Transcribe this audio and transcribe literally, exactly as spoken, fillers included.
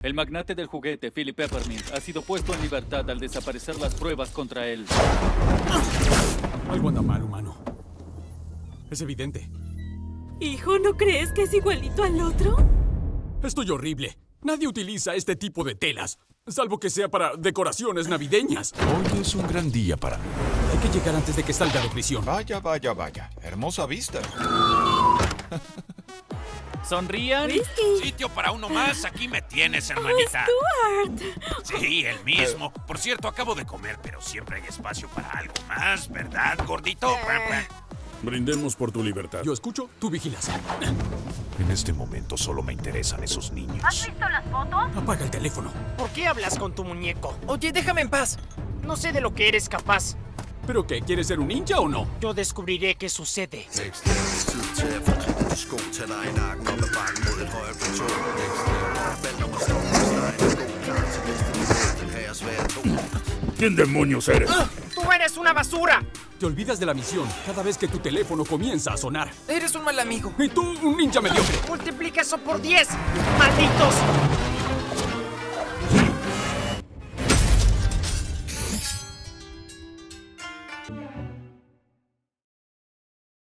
El magnate del juguete, Philip Peppermint, ha sido puesto en libertad al desaparecer las pruebas contra él. Algo anda mal, humano. Es evidente. Hijo, ¿no crees que es igualito al otro? Estoy horrible. Nadie utiliza este tipo de telas, salvo que sea para decoraciones navideñas. Hoy es un gran día para mí. Hay que llegar antes de que salga de prisión. Vaya, vaya, vaya. Hermosa vista. ¿Sonrían? Risky. Sitio para uno más. Aquí me tienes, hermanita. Oh, Stuart. Sí, el mismo. Por cierto, acabo de comer, pero siempre hay espacio para algo más, ¿verdad, gordito? Eh. Brindemos por tu libertad. Yo escucho, tú vigilas. En este momento solo me interesan esos niños. ¿Has visto las fotos? Apaga el teléfono. ¿Por qué hablas con tu muñeco? Oye, déjame en paz. No sé de lo que eres capaz. ¿Pero qué? ¿Quieres ser un ninja o no? Yo descubriré qué sucede. ¿Quién demonios eres? ¡Tú eres una basura! Te olvidas de la misión cada vez que tu teléfono comienza a sonar. Eres un mal amigo. Y tú, un ninja mediocre. Multiplica eso por diez, malditos.